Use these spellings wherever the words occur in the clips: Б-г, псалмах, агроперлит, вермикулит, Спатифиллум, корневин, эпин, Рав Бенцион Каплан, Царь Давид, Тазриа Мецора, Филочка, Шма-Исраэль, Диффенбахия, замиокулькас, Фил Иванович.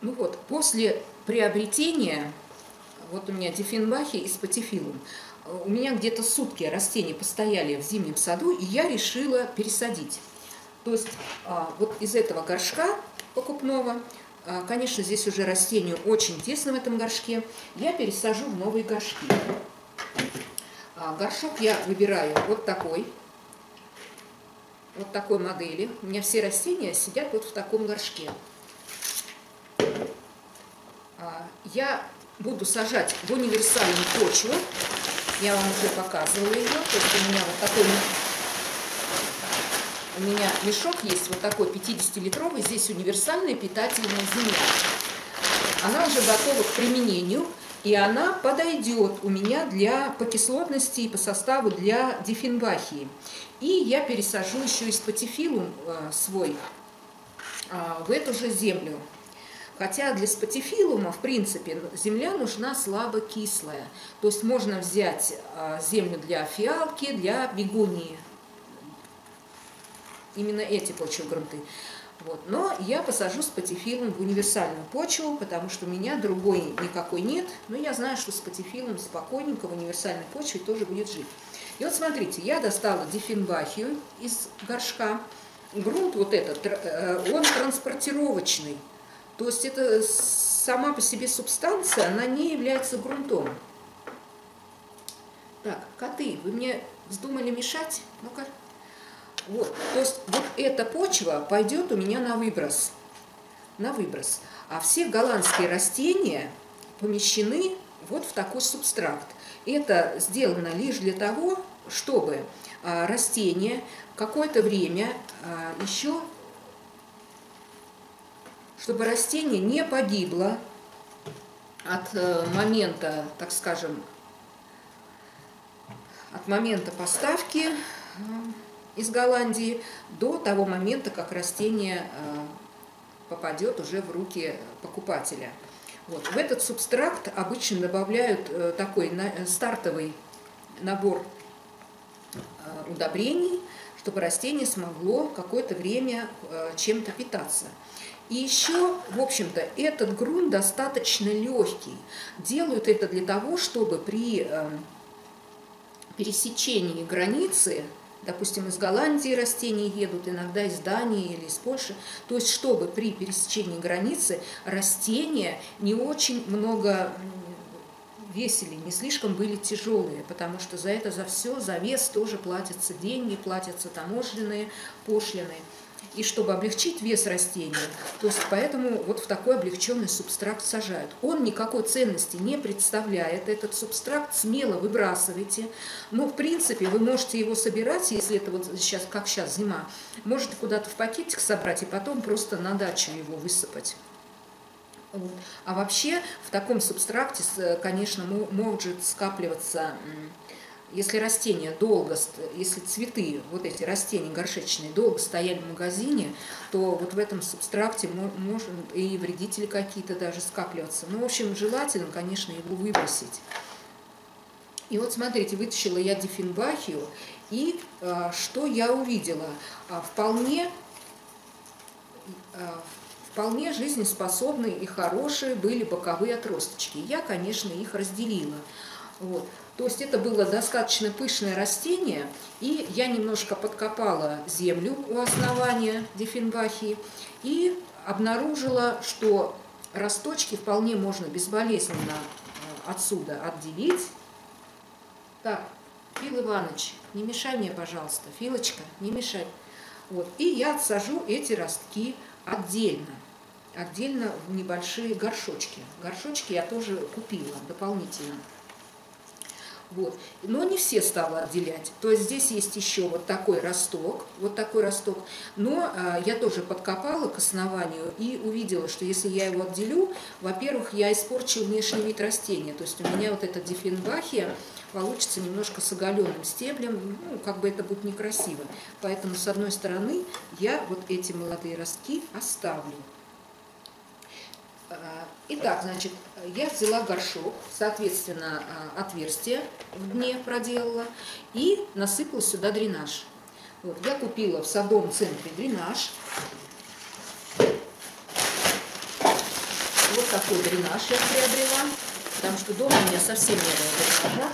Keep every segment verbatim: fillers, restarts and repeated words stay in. Ну вот, после приобретения, вот у меня диффенбахия и спатифиллум, у меня где-то сутки растения постояли в зимнем саду, и я решила пересадить. То есть вот из этого горшка покупного, конечно, здесь уже растению очень тесно в этом горшке, я пересажу в новые горшки. Горшок я выбираю вот такой, вот такой модели. У меня все растения сидят вот в таком горшке. Я буду сажать в универсальную почву. Я вам уже показывала ее. То есть у меня вот такой, у меня мешок есть вот такой пятидесятилитровый. Здесь универсальная питательная земля. Она уже готова к применению. И она подойдет у меня для, по кислотности и по составу для диффенбахии. И я пересажу еще и спатифиллум свой в эту же землю. Хотя для спатифиллума, в принципе, земля нужна слабо кислая. То есть можно взять землю для фиалки, для бегонии. Именно эти почвы грунты. Вот. Но я посажу спатифиллум в универсальную почву, потому что у меня другой никакой нет. Но я знаю, что спатифиллум спокойненько в универсальной почве тоже будет жить. И вот смотрите, я достала диффенбахию из горшка. Грунт вот этот, он транспортировочный. То есть это сама по себе субстанция, она не является грунтом. Так, коты, вы мне вздумали мешать? Ну-ка. Вот, то есть вот эта почва пойдет у меня на выброс. На выброс. А все голландские растения помещены вот в такой субстракт. Это сделано лишь для того, чтобы растение какое-то время еще... чтобы растение не погибло от момента, так скажем, от момента поставки из Голландии до того момента, как растение попадет уже в руки покупателя. Вот. В этот субстракт обычно добавляют такой стартовый набор удобрений, чтобы растение смогло какое-то время чем-то питаться. И еще, в общем-то, этот грунт достаточно легкий. Делают это для того, чтобы при э, пересечении границы, допустим, из Голландии растения едут, иногда из Дании или из Польши, то есть чтобы при пересечении границы растения не очень много весили, не слишком были тяжелые, потому что за это, за все, за вес тоже платятся деньги, платятся таможенные пошлины. И чтобы облегчить вес растения, то есть поэтому вот в такой облегченный субстракт сажают. Он никакой ценности не представляет, этот субстракт смело выбрасывайте. Но в принципе вы можете его собирать, если это вот сейчас, как сейчас зима, можете куда-то в пакетик собрать и потом просто на дачу его высыпать. Вот. А вообще в таком субстракте, конечно, может скапливаться... Если растения долго, если цветы, вот эти растения горшечные, долго стояли в магазине, то вот в этом субстракте может и вредители какие-то даже скапливаться. Ну, в общем, желательно, конечно, его выбросить. И вот смотрите, вытащила я диффенбахию, и а, что я увидела? А, вполне... А, Вполне жизнеспособные и хорошие были боковые отросточки. Я, конечно, их разделила. Вот. То есть это было достаточно пышное растение. И я немножко подкопала землю у основания диффенбахии и обнаружила, что росточки вполне можно безболезненно отсюда отделить. Так, Фил Иванович, не мешай мне, пожалуйста. Филочка, не мешай. Вот. И я отсажу эти ростки отдельно. Отдельно в небольшие горшочки. Горшочки я тоже купила дополнительно. Вот. Но не все стала отделять. То есть здесь есть еще вот такой росток. Вот такой росток. Но а, я тоже подкопала к основанию и увидела, что если я его отделю, во-первых, я испорчу внешний вид растения. То есть у меня вот эта диффенбахия получится немножко с оголенным стеблем. Ну, как бы это будет некрасиво. Поэтому, с одной стороны, я вот эти молодые ростки оставлю. Итак, значит, я взяла горшок, соответственно, отверстие в дне проделала и насыпала сюда дренаж. Вот, я купила в садовом центре дренаж. Вот такой дренаж я приобрела, потому что дома у меня совсем не было дренажа.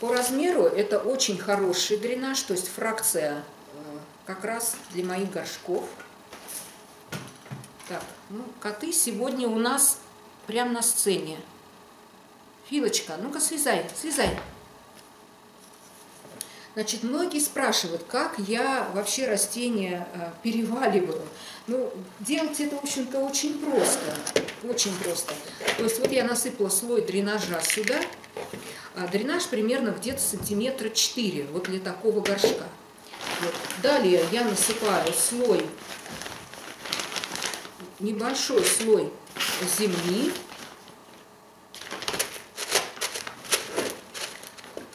По размеру это очень хороший дренаж, то есть фракция как раз для моих горшков. Так, ну, коты сегодня у нас прямо на сцене. Филочка, ну-ка слезай, слезай. Значит, многие спрашивают, как я вообще растения переваливаю. Ну, делать это, в общем-то, очень просто. Очень просто. То есть вот я насыпала слой дренажа сюда. А дренаж примерно где-то сантиметра четыре, вот для такого горшка. Вот. Далее я насыпаю слой, небольшой слой земли.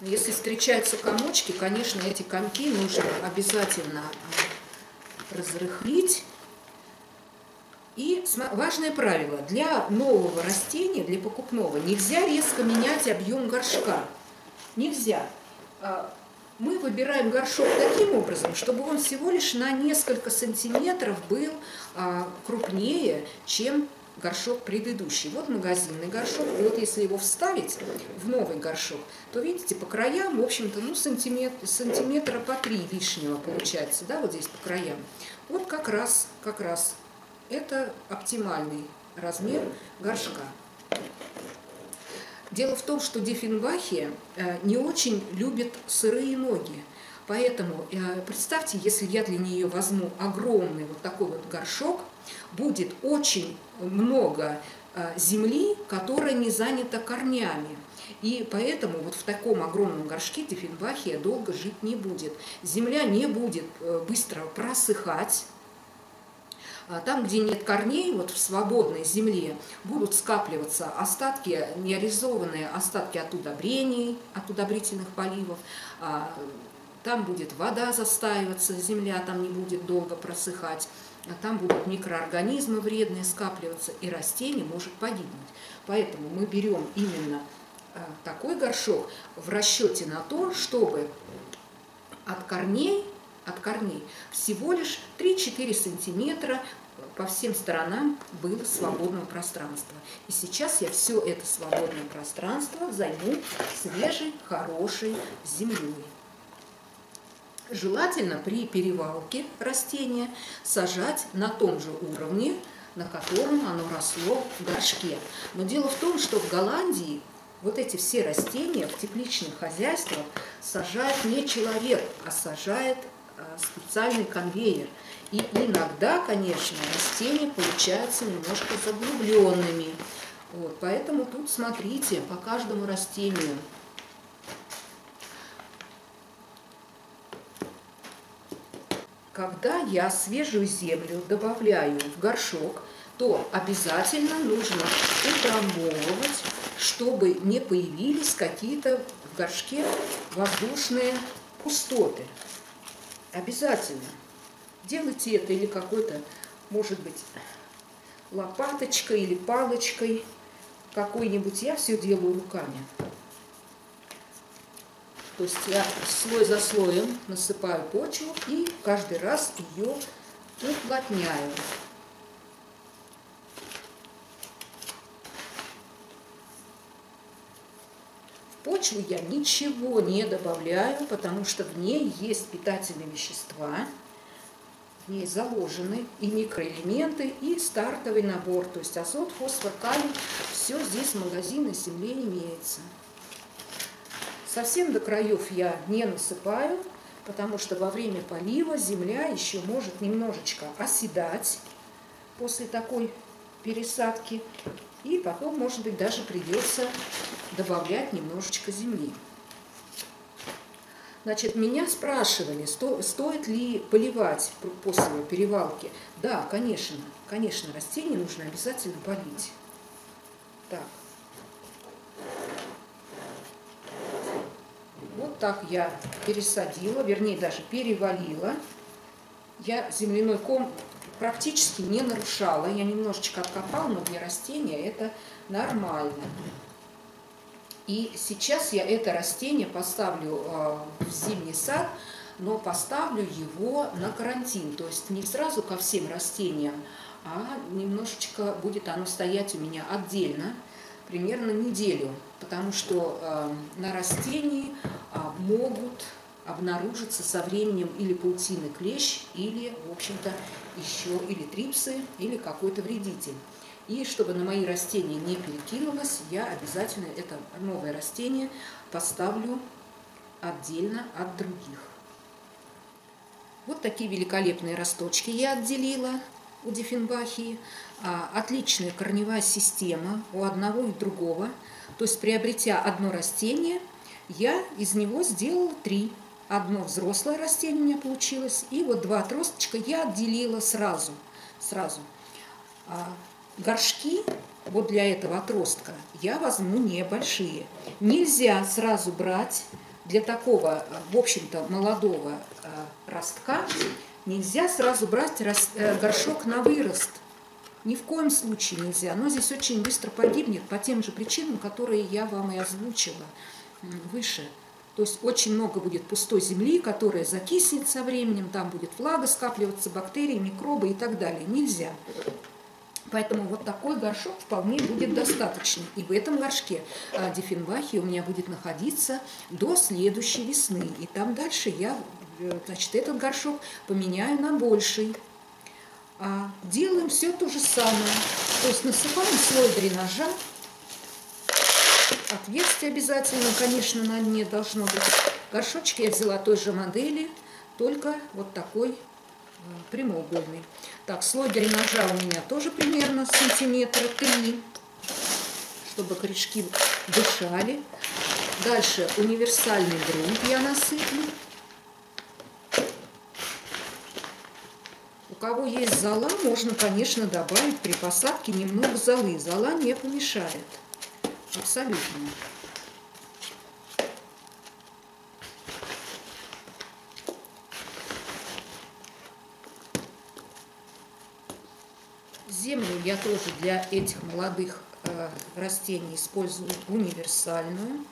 Если встречаются комочки, конечно, эти комки нужно обязательно разрыхлить. И важное правило. Для нового растения, для покупного, нельзя резко менять объем горшка. Нельзя. Мы выбираем горшок таким образом, чтобы он всего лишь на несколько сантиметров был крупнее, чем горшок предыдущий. Вот магазинный горшок. И вот если его вставить в новый горшок, то, видите, по краям, в общем-то, ну, сантиметр, сантиметра по три лишнего получается. Да, вот здесь по краям. Вот как раз, как раз это оптимальный размер горшка. Дело в том, что диффенбахия не очень любит сырые ноги. Поэтому представьте, если я для нее возьму огромный вот такой вот горшок, будет очень много земли, которая не занята корнями. И поэтому вот в таком огромном горшке диффенбахия долго жить не будет. Земля не будет быстро просыхать. Там, где нет корней, вот в свободной земле, будут скапливаться остатки, нереализованные остатки от удобрений, от удобрительных поливов. Там будет вода застаиваться, земля там не будет долго просыхать. Там будут микроорганизмы вредные скапливаться, и растение может погибнуть. Поэтому мы берем именно такой горшок в расчете на то, чтобы от корней, от корней всего лишь три-четыре сантиметра по всем сторонам было свободного пространства. И сейчас я все это свободное пространство займу свежей, хорошей землей. Желательно при перевалке растения сажать на том же уровне, на котором оно росло в горшке. Но дело в том, что в Голландии вот эти все растения в тепличных хозяйствах сажает не человек, а сажает специальный конвейер. И иногда, конечно, растения получаются немножко заглубленными. Вот, поэтому тут смотрите по каждому растению. Когда я свежую землю добавляю в горшок, то обязательно нужно утрамбовывать, чтобы не появились какие-то в горшке воздушные пустоты. Обязательно. Делайте это или какой-то, может быть, лопаточкой или палочкой какой-нибудь. Я все делаю руками. То есть я слой за слоем насыпаю почву и каждый раз ее уплотняю. В почву я ничего не добавляю, потому что в ней есть питательные вещества, в ней заложены и микроэлементы, и стартовый набор. То есть азот, фосфор, калий, все здесь в магазине земли имеется. Совсем до краев я не насыпаю, потому что во время полива земля еще может немножечко оседать после такой пересадки. И потом, может быть, даже придется добавлять немножечко земли. Значит, меня спрашивали, сто, стоит ли поливать после перевалки. Да, конечно, конечно, растения нужно обязательно полить. Так. Вот так я пересадила, вернее даже перевалила. Я земляной ком практически не нарушала. Я немножечко откопала, но для растения это нормально. И сейчас я это растение поставлю в зимний сад но поставлю его на карантин. То есть не сразу ко всем растениям, а немножечко будет оно стоять у меня отдельно, примерно неделю. Потому что э, на растении э, могут обнаружиться со временем или паутины клещ, или, в общем-то, еще или трипсы, или какой-то вредитель. И чтобы на мои растения не перекинулось, я обязательно это новое растение поставлю отдельно от других. Вот такие великолепные росточки я отделила у диффенбахии. Отличная корневая система у одного и другого. То есть, приобретя одно растение, я из него сделала три. Одно взрослое растение у меня получилось, и вот два отросточка я отделила сразу. сразу. Горшки вот для этого отростка я возьму небольшие. Нельзя сразу брать для такого, в общем-то, молодого ростка, нельзя сразу брать горшок на вырост. Ни в коем случае нельзя. Оно здесь очень быстро погибнет по тем же причинам, которые я вам и озвучила выше. То есть очень много будет пустой земли, которая закиснет со временем, там будет влага скапливаться, бактерии, микробы и так далее. Нельзя. Поэтому вот такой горшок вполне будет достаточно. И в этом горшке диффенбахия у меня будет находиться до следующей весны. И там дальше я, значит, этот горшок поменяю на больший. Делаем все то же самое. То есть насыпаем слой дренажа. Отверстие обязательно, конечно, на дне должно быть. Горшочек я взяла той же модели, только вот такой прямоугольный. Так, слой дренажа у меня тоже примерно сантиметра три, чтобы корешки дышали. Дальше универсальный грунт я насыплю. У кого есть зола, можно, конечно, добавить при посадке немного золы. Зола не помешает. Абсолютно. Землю я тоже для этих молодых э, растений использую универсальную.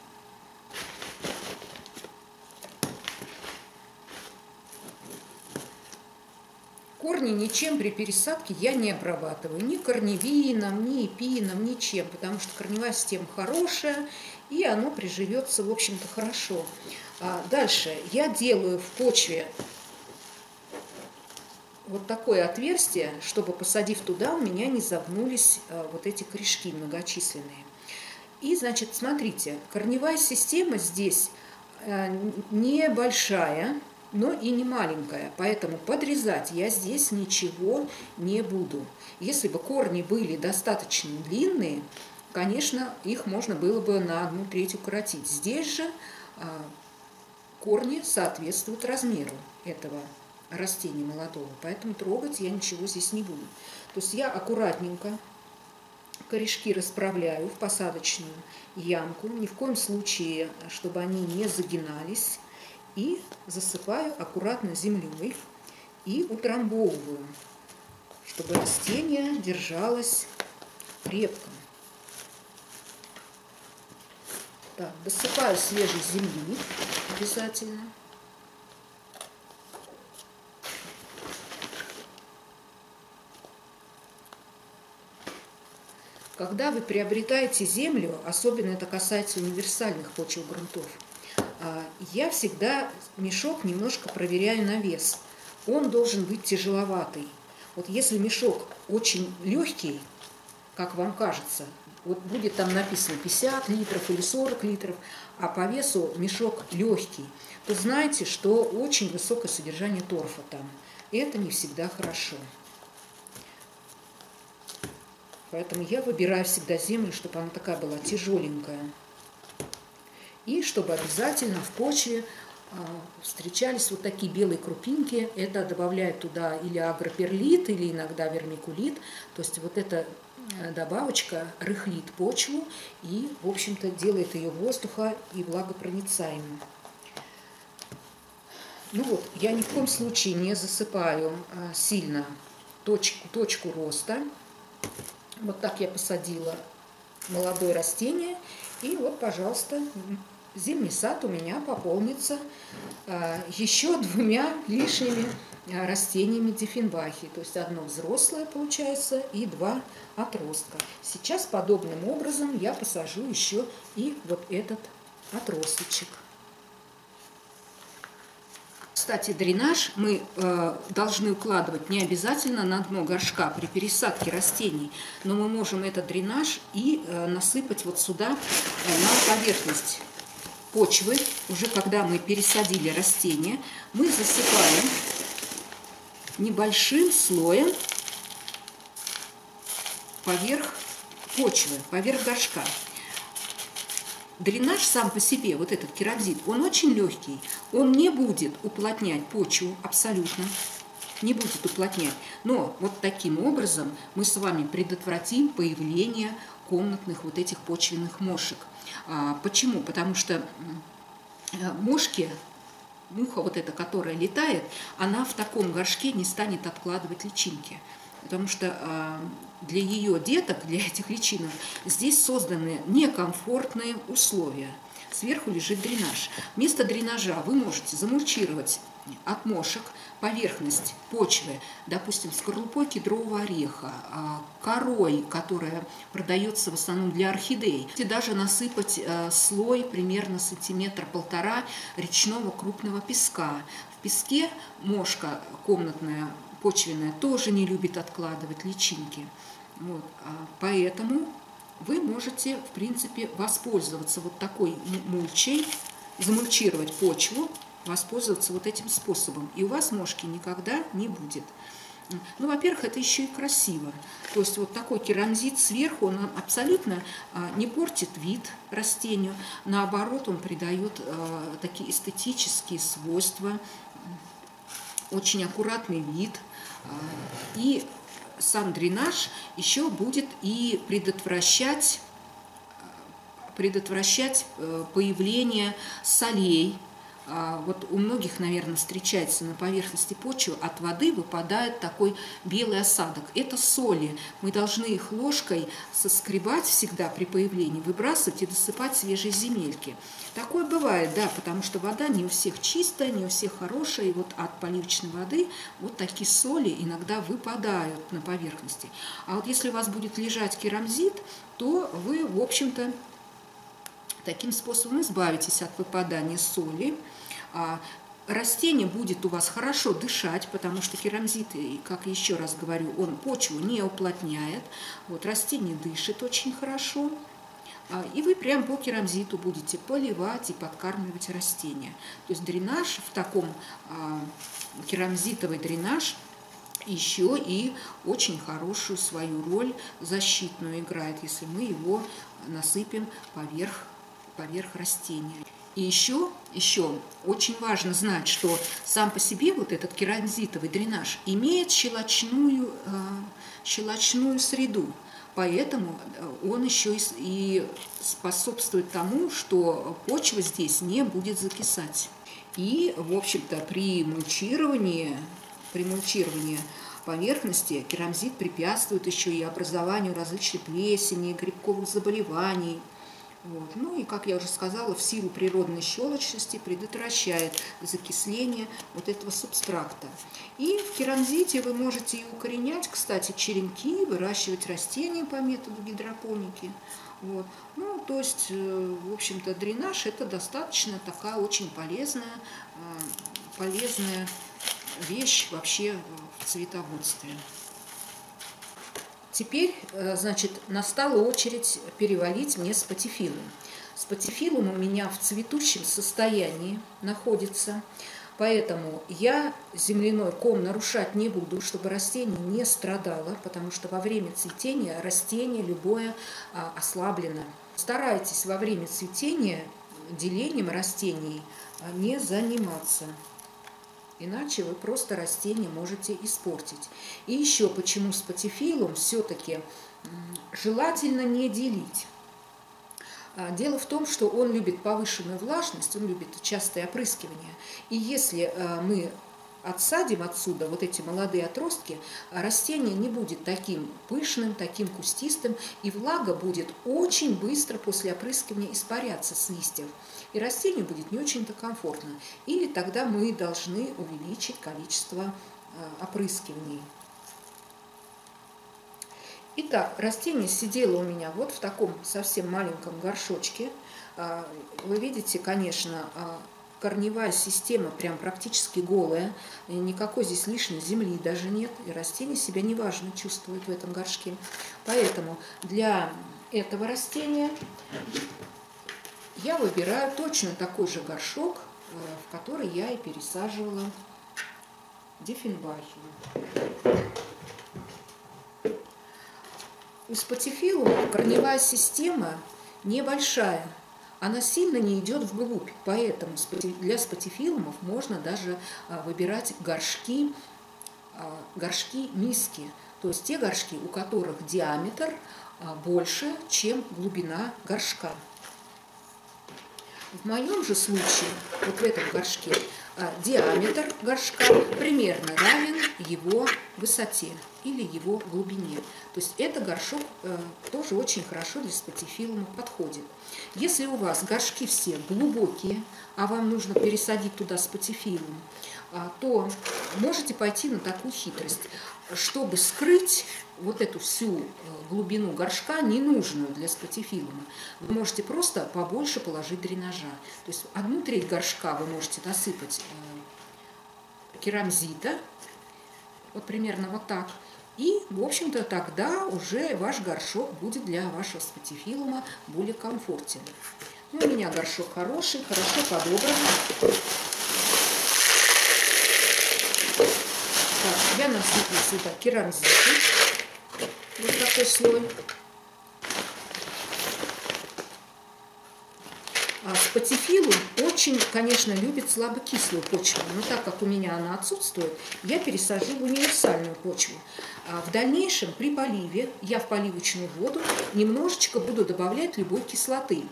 Корни ничем при пересадке я не обрабатываю, ни корневином, ни эпином, ничем, потому что корневая система хорошая, и оно приживется, в общем-то, хорошо. А дальше я делаю в почве вот такое отверстие, чтобы, посадив туда, у меня не загнулись вот эти корешки многочисленные. И, значит, смотрите, корневая система здесь небольшая, но и не маленькая, поэтому подрезать я здесь ничего не буду. Если бы корни были достаточно длинные, конечно, их можно было бы на одну треть укоротить. Здесь же корни соответствуют размеру этого растения молодого, поэтому трогать я ничего здесь не буду. То есть я аккуратненько корешки расправляю в посадочную ямку, ни в коем случае, чтобы они не загинались. И засыпаю аккуратно землей и утрамбовываю, чтобы растение держалось крепко. Так, досыпаю свежей земли обязательно. Когда вы приобретаете землю, особенно это касается универсальных почвогрунтов, я всегда мешок немножко проверяю на вес. Он должен быть тяжеловатый. Вот если мешок очень легкий, как вам кажется, вот будет там написано пятьдесят литров или сорок литров, а по весу мешок легкий, то знаете, что очень высокое содержание торфа там. И это не всегда хорошо. Поэтому я выбираю всегда землю, чтобы она такая была тяжеленькая. И чтобы обязательно в почве встречались вот такие белые крупинки. Это добавляет туда или агроперлит, или иногда вермикулит. То есть вот эта добавочка рыхлит почву и, в общем-то, делает ее воздуха и влагопроницаемым. Ну вот, я ни в коем случае не засыпаю сильно точку, точку роста. Вот так я посадила молодое растение. И вот, пожалуйста, зимний сад у меня пополнится еще двумя лишними растениями диффенбахии. То есть одно взрослое получается и два отростка. Сейчас подобным образом я посажу еще и вот этот отросточек. Кстати, дренаж мы э, должны укладывать не обязательно на дно горшка при пересадке растений, но мы можем этот дренаж и э, насыпать вот сюда э, на поверхность почвы. Уже когда мы пересадили растения, мы засыпаем небольшим слоем поверх почвы, поверх горшка. Дренаж сам по себе, вот этот керамзит, он очень легкий, он не будет уплотнять почву абсолютно, не будет уплотнять. Но вот таким образом мы с вами предотвратим появление комнатных вот этих почвенных мошек. А, почему? Потому что мошки, муха вот эта, которая летает, она в таком горшке не станет откладывать личинки. Потому что для ее деток, для этих личинок, здесь созданы некомфортные условия. Сверху лежит дренаж. Вместо дренажа вы можете замульчировать от мошек поверхность почвы, допустим, скорлупой кедрового ореха, корой, которая продается в основном для орхидей, и даже насыпать слой примерно сантиметра-полтора речного крупного песка. В песке мошка комнатная, почвенная, тоже не любит откладывать личинки. Вот. Поэтому вы можете, в принципе, воспользоваться вот такой мульчей, замульчировать почву, воспользоваться вот этим способом. И у вас мошки никогда не будет. Ну, во-первых, это еще и красиво. То есть вот такой керамзит сверху, он абсолютно не портит вид растению. Наоборот, он придает такие эстетические свойства, очень аккуратный вид, и сам дренаж еще будет и предотвращать, предотвращать появление солей. Вот у многих, наверное, встречается на поверхности почвы, от воды выпадает такой белый осадок. Это соли. Мы должны их ложкой соскребать всегда при появлении, выбрасывать и досыпать свежие земельки. Такое бывает, да, потому что вода не у всех чистая, не у всех хорошая. И вот от поливочной воды вот такие соли иногда выпадают на поверхности. А вот если у вас будет лежать керамзит, то вы, в общем-то, таким способом избавитесь от выпадания соли. Растение будет у вас хорошо дышать, потому что керамзит, как еще раз говорю, он почву не уплотняет. Вот, растение дышит очень хорошо. И вы прям по керамзиту будете поливать и подкармливать растения. То есть дренаж в таком, керамзитовый дренаж, еще и очень хорошую свою роль защитную играет, если мы его насыпем поверх поверх растения. И еще, еще очень важно знать, что сам по себе вот этот керамзитовый дренаж имеет щелочную, э, щелочную среду, поэтому он еще и, и способствует тому, что почва здесь не будет закисать. И, в общем-то, при мульчировании, при мульчировании поверхности керамзит препятствует еще и образованию различных плесени, грибковых заболеваний. Вот. Ну и, как я уже сказала, в силу природной щелочности предотвращает закисление вот этого субстракта. И в керамзите вы можете и укоренять, кстати, черенки, выращивать растения по методу гидропоники. Вот. Ну, то есть, в общем-то, дренаж – это достаточно такая очень полезная, полезная вещь вообще в цветоводстве. Теперь, значит, настала очередь перевалить мне спатифиллум. Спатифиллум у меня в цветущем состоянии находится, поэтому я земляной ком нарушать не буду, чтобы растение не страдало, потому что во время цветения растение любое ослаблено. Старайтесь во время цветения делением растений не заниматься. Иначе вы просто растение можете испортить. И еще почему спатифиллум все-таки желательно не делить. Дело в том, что он любит повышенную влажность, он любит частое опрыскивание. И если мы отсадим отсюда вот эти молодые отростки, растение не будет таким пышным, таким кустистым, и влага будет очень быстро после опрыскивания испаряться с листьев. и растению будет не очень-то комфортно. Или тогда мы должны увеличить количество опрыскиваний. Итак, растение сидело у меня вот в таком совсем маленьком горшочке. Вы видите, конечно, корневая система прям практически голая, никакой здесь лишней земли даже нет, и растение себя неважно чувствует в этом горшке. Поэтому для этого растения я выбираю точно такой же горшок, в который я и пересаживала диффенбахию. У спатифиллума корневая система небольшая, она сильно не идет вглубь, поэтому для спатифиллумов можно даже выбирать горшки, горшки миски, то есть те горшки, у которых диаметр больше, чем глубина горшка. В моем же случае, вот в этом горшке, диаметр горшка примерно равен его высоте или его глубине. То есть этот горшок тоже очень хорошо для спатифиллума подходит. Если у вас горшки все глубокие, а вам нужно пересадить туда спатифиллум, то можете пойти на такую хитрость. Чтобы скрыть вот эту всю глубину горшка, ненужную для спатифиллума, вы можете просто побольше положить дренажа. То есть одну треть горшка вы можете досыпать керамзита, вот примерно вот так. И, в общем-то, тогда уже ваш горшок будет для вашего спатифиллума более комфортен. Ну, у меня горшок хороший, хорошо подобран. Я насыплю сюда керамзиту, вот такой слой. А спатифиллум очень, конечно, любит слабокислую почву, но так как у меня она отсутствует, я пересажу в универсальную почву. А в дальнейшем при поливе я в поливочную воду немножечко буду добавлять любой кислоты.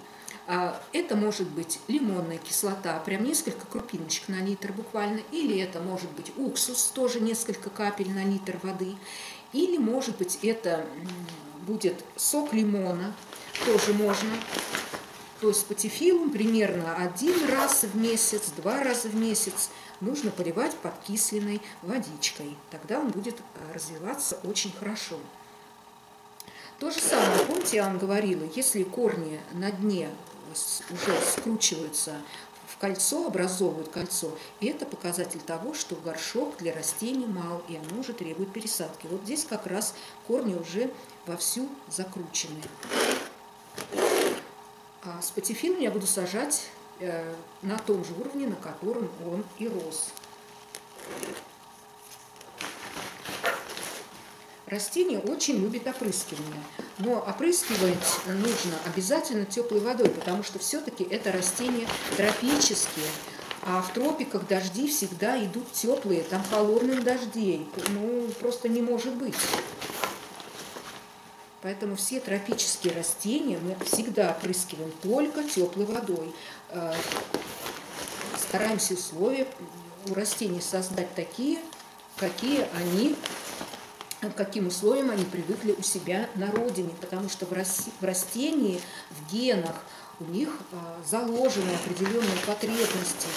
Это может быть лимонная кислота, прям несколько крупиночек на литр буквально, или это может быть уксус, тоже несколько капель на литр воды, или может быть это будет сок лимона, тоже можно. То есть спатифиллум примерно один раз в месяц, два раза в месяц нужно поливать подкисленной водичкой, тогда он будет развиваться очень хорошо. То же самое, помните, я вам говорила, если корни на дне уже скручиваются в кольцо, образовывают кольцо, и это показатель того, что горшок для растений мал, и оно уже требует пересадки. Вот здесь как раз корни уже вовсю закручены. А спатифиллум я буду сажать на том же уровне, на котором он и рос. Растение очень любит опрыскивание, но опрыскивать нужно обязательно теплой водой, потому что все-таки это растения тропические, а в тропиках дожди всегда идут теплые, там холодных дождей, ну просто не может быть. Поэтому все тропические растения мы всегда опрыскиваем только теплой водой. Стараемся условия у растений создать такие, какие они... к каким условиям они привыкли у себя на родине, потому что в растении, в генах у них заложены определенные потребности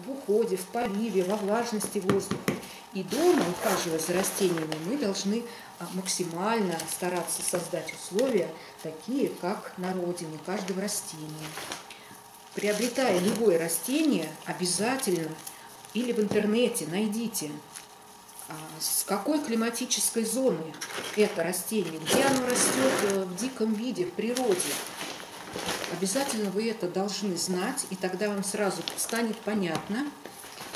в уходе, в поливе, во влажности воздуха. И дома, ухаживая за растениями, мы должны максимально стараться создать условия такие, как на родине каждого растения. Приобретая любое растение, обязательно или в интернете найдите, с какой климатической зоны это растение, где оно растет в диком виде, в природе. Обязательно вы это должны знать, и тогда вам сразу станет понятно,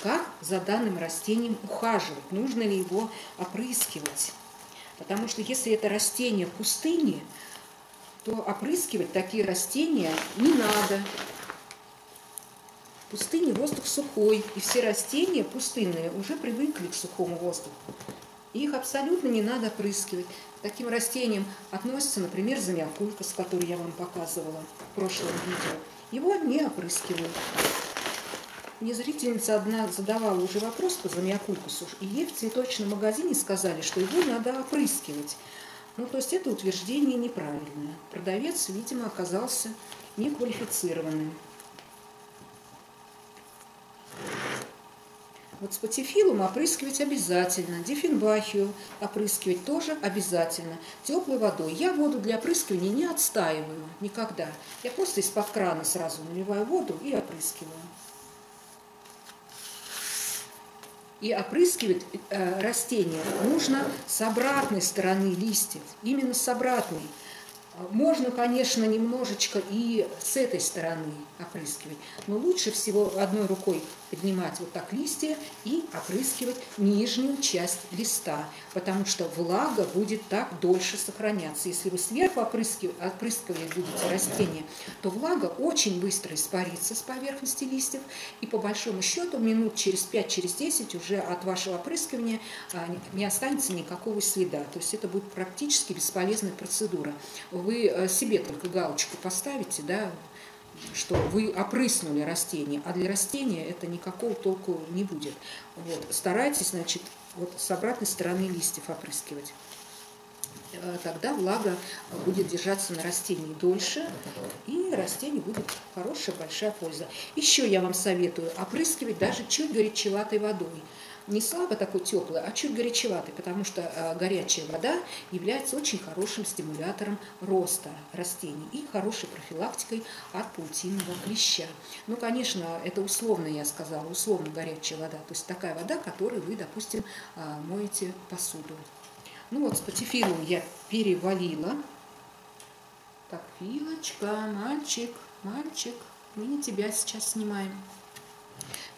как за данным растением ухаживать, нужно ли его опрыскивать. Потому что если это растение пустыни, то опрыскивать такие растения не надо. В пустыне воздух сухой, и все растения пустынные уже привыкли к сухому воздуху. И их абсолютно не надо опрыскивать. К таким растениям относится, например, замиокулькас, который я вам показывала в прошлом видео. Его не опрыскивают. Мне зрительница одна задавала уже вопрос по замиокулькасу, и ей в цветочном магазине сказали, что его надо опрыскивать. Ну, то есть это утверждение неправильное. Продавец, видимо, оказался неквалифицированным. Вот спатифиллум опрыскивать обязательно, диффенбахию опрыскивать тоже обязательно, теплой водой. Я воду для опрыскивания не отстаиваю никогда. Я просто из-под крана сразу наливаю воду и опрыскиваю. И опрыскивать э, растения нужно с обратной стороны листьев, именно с обратной. Можно, конечно, немножечко и с этой стороны опрыскивать, но лучше всего одной рукой поднимать вот так листья и опрыскивать нижнюю часть листа, потому что влага будет так дольше сохраняться. Если вы сверху опрыскивать, опрыскивать будете растения, то влага очень быстро испарится с поверхности листьев, и по большому счету минут через пять-десять уже от вашего опрыскивания не останется никакого следа. То есть это будет практически бесполезная процедура. Вы себе только галочку поставите, да, что вы опрыснули растение, а для растения это никакого толку не будет. Вот. Старайтесь, значит, вот с обратной стороны листьев опрыскивать. Тогда влага будет держаться на растении дольше, и растению будет хорошая, большая польза. Еще я вам советую опрыскивать даже чуть горячеватой водой. Не слабо такой теплый, а чуть горячеватый, потому что э, горячая вода является очень хорошим стимулятором роста растений и хорошей профилактикой от паутинного клеща. Ну, конечно, это условно, я сказала, условно горячая вода, то есть такая вода, которой вы, допустим, э, моете посуду. Ну вот, спатифиллум я перевалила. Так, Филочка, мальчик, мальчик, мы не тебя сейчас снимаем.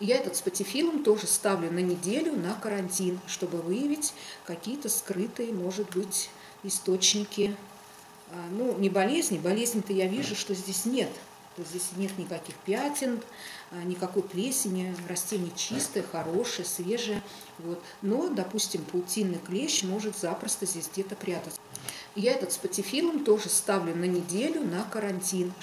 Я этот спатифиллум тоже ставлю на неделю на карантин, чтобы выявить какие-то скрытые, может быть, источники. Ну, не болезни, болезни-то я вижу, что здесь нет. Здесь нет никаких пятен, никакой плесени, растение чистое, хорошее, свежее. Вот. Но, допустим, паутинный клещ может запросто здесь где-то прятаться. Я этот спатифиллум тоже ставлю на неделю на карантин.